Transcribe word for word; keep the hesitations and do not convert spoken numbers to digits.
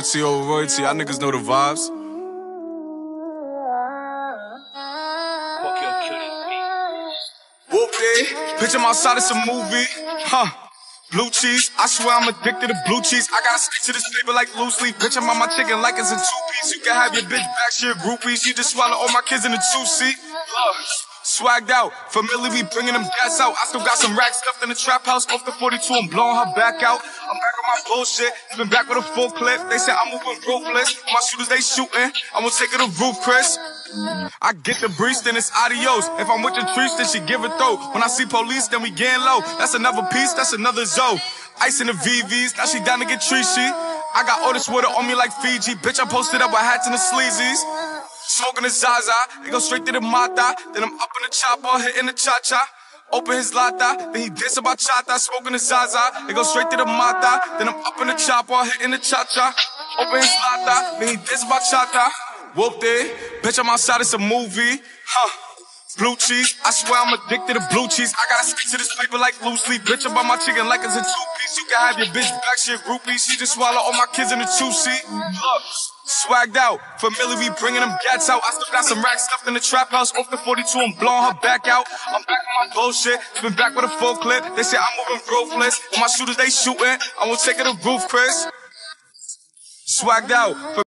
Loyalty over royalty, y'all niggas know the vibes. Whoopty, picture my side, it's a movie, huh? Blue cheese, I swear I'm addicted to blue cheese. I gotta stick to this paper like loose leaf. Bitch, I'm on my chicken like it's a two-piece. You can have your bitch back, she a groupie. She just swallow all my kids in a two-seat. Swagged out, familiar, we bringing them gas out. I still got some racks stuffed in the trap house. Off the forty-two, I'm blowing her back out. I'm back on my bullshit, it's been back with a full clip. They said I'm moving ruthless, my shooters they shooting. I'm gonna take it to Ruth's Chris. I get the breeze, then it's adios. If I'm with the trees, then she give a throw. When I see police, then we getting low. That's another piece, that's another zoe. Ice in the V V's, now she down to get treachy. I got all this water on me like Fiji. Bitch, I posted up with hats and the sleazies. Smoking the Zaza, they go straight to the māthā. Then I'm up in the chopper, hitting the cha-cha. Open his lata, then he dance about bachata. Smoking the Zaza, they go straight to the māthā. Then I'm up in the chopper, hitting the cha-cha. Open his lata, then he dance about bachata. Whoopty, bitch, I'm outside, it's a movie, huh? Blue cheese, I swear I'm addicted to blue cheese. I gotta stick to this paper like loose leaf. Bitch, I buy my chicken like it's a two-piece. You can have your bitch back, she a groupie. She just swallow all my kids in a two-seat. Look, swagged out, familiar, we bringing them gats out. I still got some racks stuffed in the trap house. Off the forty-two, I'm blowing her back out. I'm back on my bullshit, it's been back with a full clip. They say I'm moving ruthless, when my shooters they shooting. I won't take it to Ruth's Chris. Swagged out.